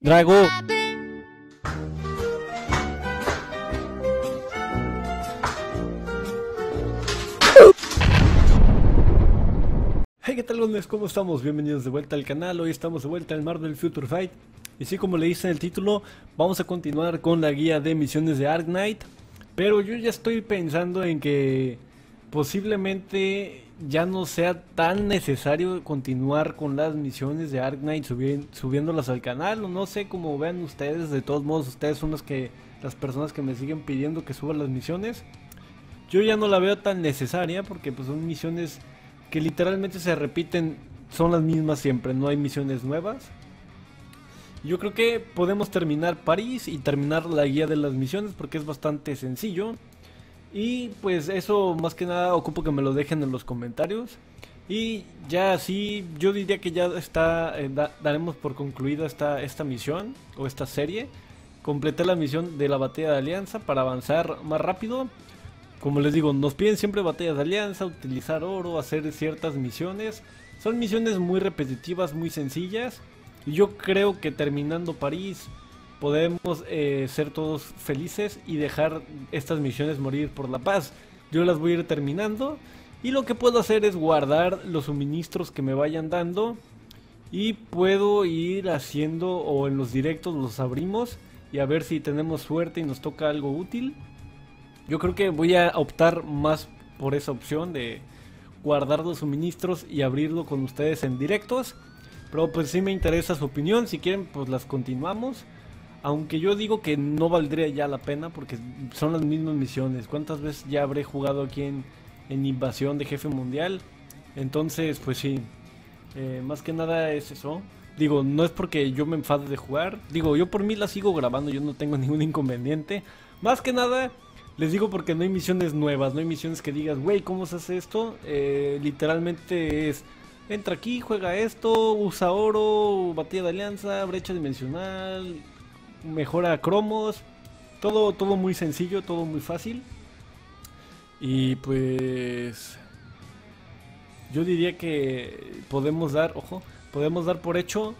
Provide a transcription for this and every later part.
Drago. Hey, ¿qué tal, gones? ¿Cómo estamos? Bienvenidos de vuelta al canal. Hoy estamos de vuelta en Marvel Future Fight. Y sí, como le dice en el título, vamos a continuar con la guía de misiones de Ark Knight. Pero yo ya estoy pensando en que posiblemente ya no sea tan necesario continuar con las misiones de Ark Knight subiéndolas al canal, o no sé, como vean ustedes. De todos modos, ustedes son las personas que me siguen pidiendo que suba las misiones. Yo ya no la veo tan necesaria porque pues son misiones que literalmente se repiten, son las mismas siempre, no hay misiones nuevas. Yo creo que podemos terminar París y terminar la guía de las misiones porque es bastante sencillo. Y pues eso, más que nada, ocupo que me lo dejen en los comentarios. Y ya así, yo diría que ya está, daremos por concluida esta misión o esta serie. Completé la misión de la batalla de alianza para avanzar más rápido. Como les digo, nos piden siempre batallas de alianza, utilizar oro, hacer ciertas misiones. Son misiones muy repetitivas, muy sencillas. Y yo creo que terminando París podemos ser todos felices y dejar estas misiones morir por la paz. Yo las voy a ir terminando y lo que puedo hacer es guardar los suministros que me vayan dando. Y puedo ir haciendo, o en los directos los abrimos y a ver si tenemos suerte y nos toca algo útil. Yo creo que voy a optar más por esa opción de guardar los suministros y abrirlo con ustedes en directos. Pero pues sí me interesa su opinión, si quieren pues las continuamos. Aunque yo digo que no valdría ya la pena porque son las mismas misiones. ¿Cuántas veces ya habré jugado aquí en invasión de jefe mundial? Entonces pues sí, más que nada es eso. Digo, no es porque yo me enfade de jugar. Digo, yo por mí la sigo grabando, yo no tengo ningún inconveniente. Más que nada les digo porque no hay misiones nuevas, no hay misiones que digas, güey, ¿cómo se hace esto? Literalmente es... entra aquí, juega esto, usa oro, batalla de alianza, brecha dimensional, mejora cromos, todo muy sencillo, todo muy fácil. Y pues yo diría que podemos dar, ojo, podemos dar por hecho,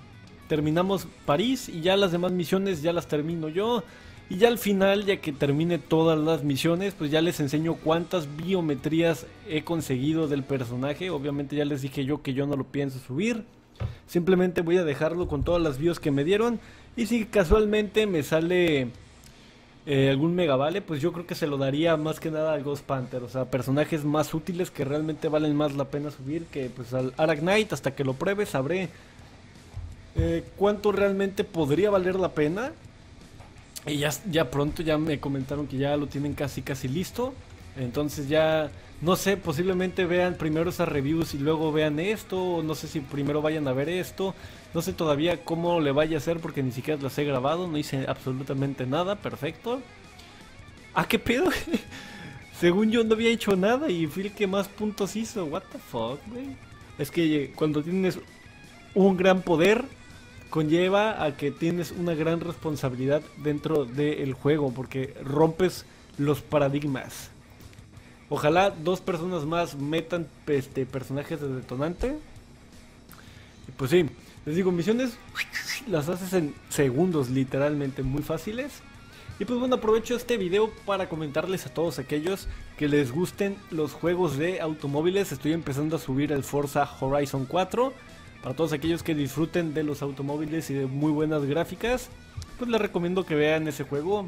terminamos París y ya las demás misiones ya las termino yo. Y ya al final, ya que termine todas las misiones, pues ya les enseño cuántas biometrías he conseguido del personaje. Obviamente ya les dije yo que yo no lo pienso subir. Simplemente voy a dejarlo con todas las bios que me dieron. Y si casualmente me sale algún mega vale, pues yo creo que se lo daría más que nada al Ghost Panther. O sea, personajes más útiles que realmente valen más la pena subir que pues al Ark Knight. Hasta que lo pruebe sabré cuánto realmente podría valer la pena. Y ya pronto ya me comentaron que ya lo tienen casi listo. Entonces ya, no sé, posiblemente vean primero esas reviews y luego vean esto. No sé si primero vayan a ver esto. No sé todavía cómo le vaya a hacer porque ni siquiera las he grabado. No hice absolutamente nada, perfecto. ¿Ah, qué pedo? Según yo no había hecho nada y fui el que más puntos hizo. What the fuck, güey. Es que cuando tienes un gran poder conlleva a que tienes una gran responsabilidad dentro del juego porque rompes los paradigmas. Ojalá dos personas más metan personajes de detonante. Y pues sí, les digo, misiones las haces en segundos, literalmente muy fáciles. Y pues bueno, aprovecho este video para comentarles a todos aquellos que les gusten los juegos de automóviles. Estoy empezando a subir el Forza Horizon 4. Para todos aquellos que disfruten de los automóviles y de muy buenas gráficas, pues les recomiendo que vean ese juego.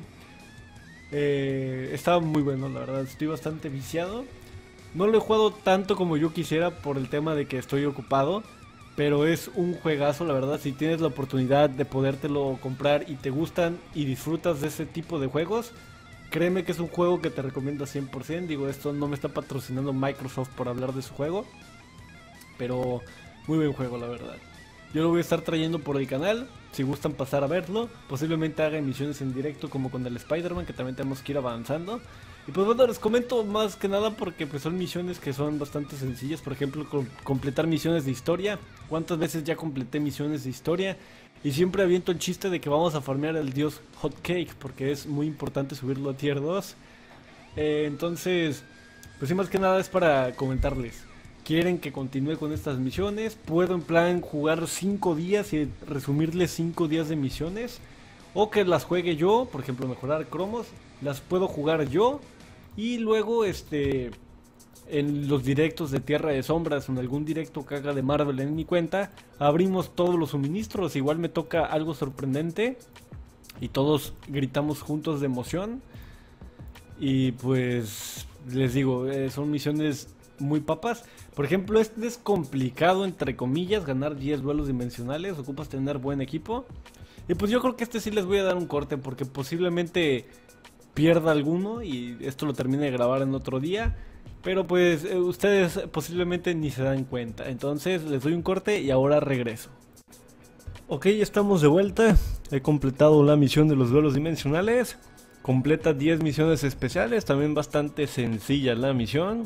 Está muy bueno, la verdad, estoy bastante viciado. No lo he jugado tanto como yo quisiera por el tema de que estoy ocupado, pero es un juegazo, la verdad. Si tienes la oportunidad de podértelo comprar y te gustan y disfrutas de ese tipo de juegos, créeme que es un juego que te recomiendo 100%. Digo, esto no me está patrocinando Microsoft por hablar de su juego, pero... muy buen juego, la verdad. Yo lo voy a estar trayendo por el canal. Si gustan pasar a verlo, posiblemente haga emisiones en directo como con el Spider-Man, que también tenemos que ir avanzando. Y pues bueno, les comento más que nada porque pues son misiones que son bastante sencillas. Por ejemplo, completar misiones de historia. ¿Cuántas veces ya completé misiones de historia? Y siempre aviento el chiste de que vamos a farmear al dios Hotcake porque es muy importante subirlo a Tier 2. Entonces, pues sí, más que nada es para comentarles. quieren que continúe con estas misiones. Puedo en plan jugar 5 días y resumirles 5 días de misiones, o que las juegue yo, por ejemplo mejorar cromos, las puedo jugar yo y luego en los directos de Tierra de Sombras, en algún directo que haga de Marvel en mi cuenta, abrimos todos los suministros. Igual me toca algo sorprendente y todos gritamos juntos de emoción. Y pues les digo, son misiones muy papas. Por ejemplo, este es complicado, entre comillas, ganar 10 duelos dimensionales, ocupas tener buen equipo. Y pues yo creo que este sí les voy a dar un corte, porque posiblemente pierda alguno y esto lo termine de grabar en otro día. Pero pues ustedes posiblemente ni se dan cuenta. Entonces les doy un corte y ahora regreso. Ok, ya estamos de vuelta. He completado la misión de los duelos dimensionales. Completa 10 misiones especiales. También bastante sencilla la misión.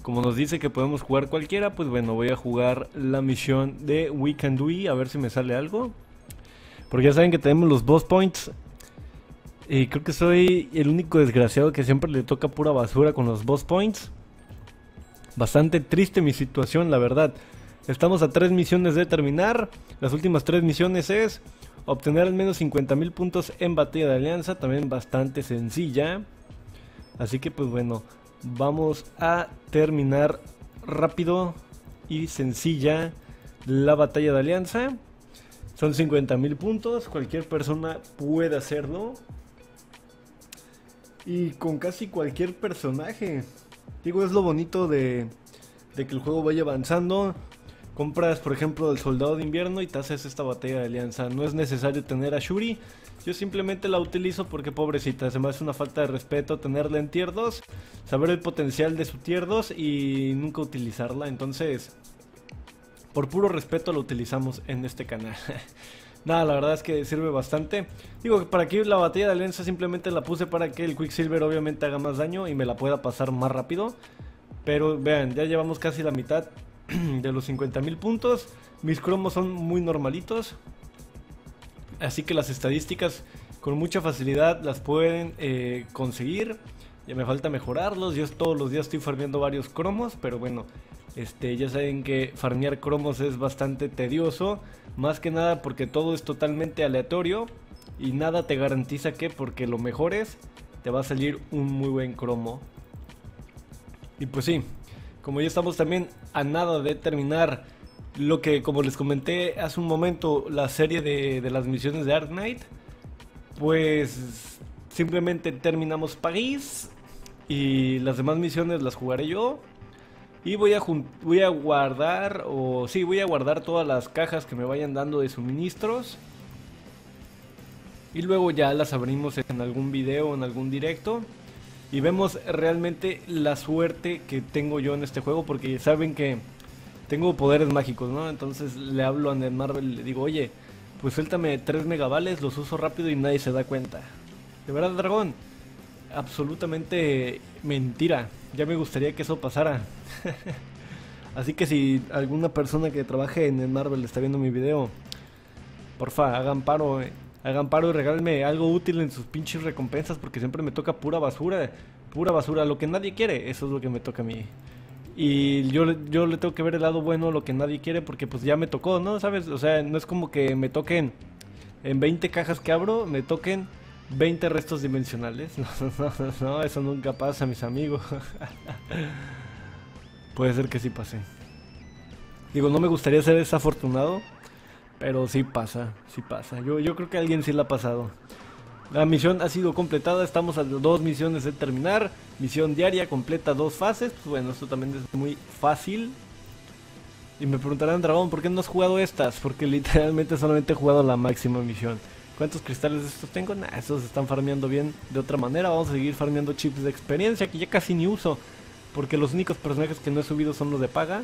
Como nos dice que podemos jugar cualquiera, pues bueno, voy a jugar la misión de We Can Do It, a ver si me sale algo. Porque ya saben que tenemos los boss points. Y creo que soy el único desgraciado que siempre le toca pura basura con los boss points. Bastante triste mi situación, la verdad. Estamos a 3 misiones de terminar. Las últimas 3 misiones es obtener al menos 50.000 puntos en batalla de alianza. También bastante sencilla. Así que pues bueno, vamos a terminar rápido y sencilla la batalla de alianza. Son 50.000 puntos. Cualquier persona puede hacerlo. Y con casi cualquier personaje. Digo, es lo bonito de que el juego vaya avanzando. Compras, por ejemplo, el soldado de invierno y te haces esta batalla de alianza. No es necesario tener a Shuri. Yo simplemente la utilizo porque, pobrecita, se me hace una falta de respeto tenerla en tier 2. Saber el potencial de su tier 2 y nunca utilizarla. Entonces, por puro respeto la utilizamos en este canal. Nada, la verdad es que sirve bastante. Digo que para aquí la batalla de alianza simplemente la puse para que el Quicksilver obviamente haga más daño y me la pueda pasar más rápido. Pero vean, ya llevamos casi la mitad de los 50.000 puntos. Mis cromos son muy normalitos, así que las estadísticas con mucha facilidad las pueden conseguir. Ya me falta mejorarlos. Yo todos los días estoy farmeando varios cromos, pero bueno, ya saben que farmear cromos es bastante tedioso, más que nada porque todo es totalmente aleatorio y nada te garantiza que porque lo mejores te va a salir un muy buen cromo. Y pues sí, como ya estamos también a nada de terminar lo que, como les comenté hace un momento, la serie de las misiones de Ark Knight, pues simplemente terminamos París y las demás misiones las jugaré yo. Y voy a guardar, o sí, voy a guardar todas las cajas que me vayan dando de suministros. Y luego ya las abrimos en algún video, en algún directo. Y vemos realmente la suerte que tengo yo en este juego, porque saben que tengo poderes mágicos, ¿no? Entonces le hablo a Netmarble y le digo, oye, pues suéltame 3 megavales, los uso rápido y nadie se da cuenta. ¿De verdad, dragón? Absolutamente mentira. Ya me gustaría que eso pasara. Así que si alguna persona que trabaje en Netmarble está viendo mi video, porfa, hagan paro, hagan paro y regálenme algo útil en sus pinches recompensas, porque siempre me toca pura basura. Pura basura, lo que nadie quiere, eso es lo que me toca a mí. Y yo le tengo que ver el lado bueno a lo que nadie quiere, porque pues ya me tocó, ¿no? ¿Sabes? O sea, no es como que me toquen en 20 cajas que abro, me toquen 20 restos dimensionales. No, eso nunca pasa, mis amigos. Puede ser que sí pase. Digo, no me gustaría ser desafortunado, pero sí pasa, sí pasa. Yo creo que a alguien sí la ha pasado. La misión ha sido completada. Estamos a 2 misiones de terminar. Misión diaria, completa 2 fases. Pues bueno, esto también es muy fácil. Y me preguntarán, dragón, ¿por qué no has jugado estas? Porque literalmente solamente he jugado la máxima misión. ¿Cuántos cristales de estos tengo? Nah, estos están farmeando bien de otra manera. Vamos a seguir farmeando chips de experiencia, que ya casi ni uso, porque los únicos personajes que no he subido son los de paga.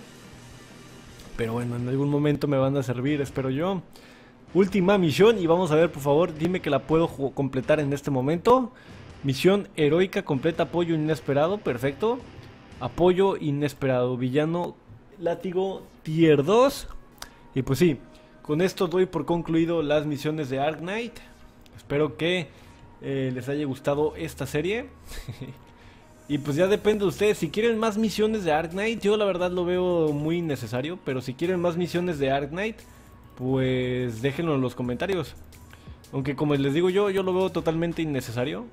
Pero bueno, en algún momento me van a servir, espero yo. Última misión y vamos a ver, por favor, dime que la puedo completar en este momento. Misión heroica, completa apoyo inesperado, perfecto. Apoyo inesperado, villano, látigo, tier 2. Y pues sí, con esto doy por concluido las misiones de Ark Knight. Espero que les haya gustado esta serie. Y pues ya depende de ustedes. Si quieren más misiones de Ark Knight, yo la verdad lo veo muy innecesario, pero si quieren más misiones de Ark Knight, pues déjenlo en los comentarios. Aunque como les digo yo lo veo totalmente innecesario.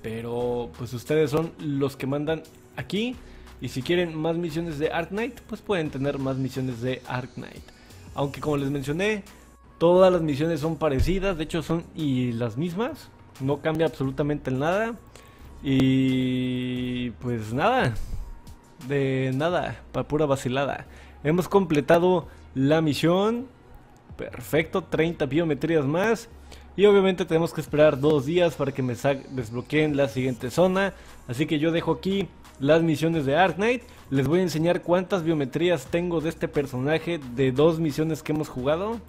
Pero pues ustedes son los que mandan aquí. Y si quieren más misiones de Ark Knight, pues pueden tener más misiones de Ark Knight. Aunque como les mencioné, todas las misiones son parecidas. De hecho son y las mismas. No cambia absolutamente nada. Y pues nada. De nada, para pura vacilada. Hemos completado la misión. Perfecto, 30 biometrías más. Y obviamente tenemos que esperar 2 días para que me desbloqueen la siguiente zona. Así que yo dejo aquí las misiones de Ark Knight. Les voy a enseñar cuántas biometrías tengo de este personaje de 2 misiones que hemos jugado.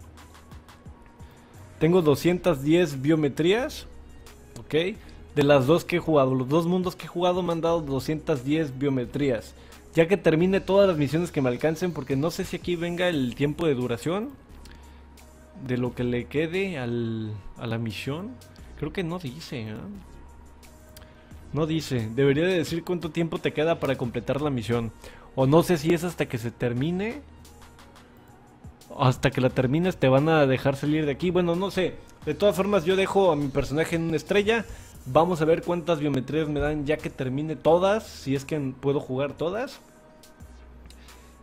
Tengo 210 biometrías. Ok. De las 2 que he jugado, los 2 mundos que he jugado me han dado 210 biometrías. Ya que termine todas las misiones que me alcancen, porque no sé si aquí venga el tiempo de duración de lo que le quede a la misión. Creo que no dice, ¿eh? No dice. Debería de decir cuánto tiempo te queda para completar la misión. O no sé si es hasta que se termine. Hasta que la termines te van a dejar salir de aquí. Bueno, no sé. De todas formas yo dejo a mi personaje en una estrella. Vamos a ver cuántas biometrías me dan ya que termine todas. Si es que puedo jugar todas.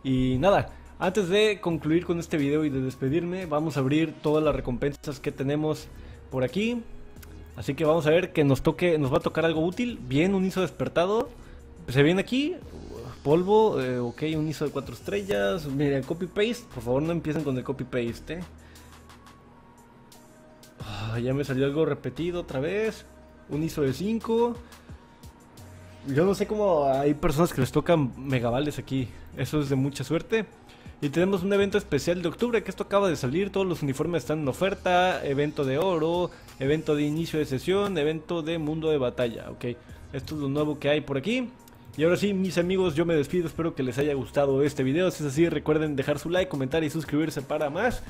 Y nada. Antes de concluir con este video y de despedirme, vamos a abrir todas las recompensas que tenemos por aquí. Así que vamos a ver que nos va a tocar algo útil. Bien, un ISO despertado. Se viene aquí, polvo, ok, un ISO de 4 estrellas. Miren, copy-paste, por favor no empiecen con el copy-paste, oh, ya me salió algo repetido otra vez. Un ISO de 5. Yo no sé cómo hay personas que les tocan megavales aquí. Eso es de mucha suerte. Y tenemos un evento especial de octubre, que esto acaba de salir, todos los uniformes están en oferta, evento de oro, evento de inicio de sesión, evento de mundo de batalla, ok. Esto es lo nuevo que hay por aquí. Y ahora sí, mis amigos, yo me despido, espero que les haya gustado este video, si es así recuerden dejar su like, comentar y suscribirse para más.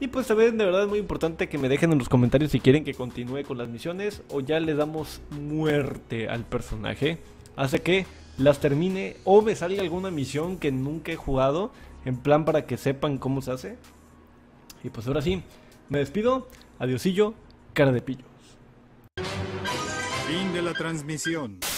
Y pues también de verdad es muy importante que me dejen en los comentarios si quieren que continúe con las misiones o ya le damos muerte al personaje. Hasta que las termine o me salga alguna misión que nunca he jugado, en plan para que sepan cómo se hace. Y pues ahora sí, me despido. Adiosillo, cara de pillos. Fin de la transmisión.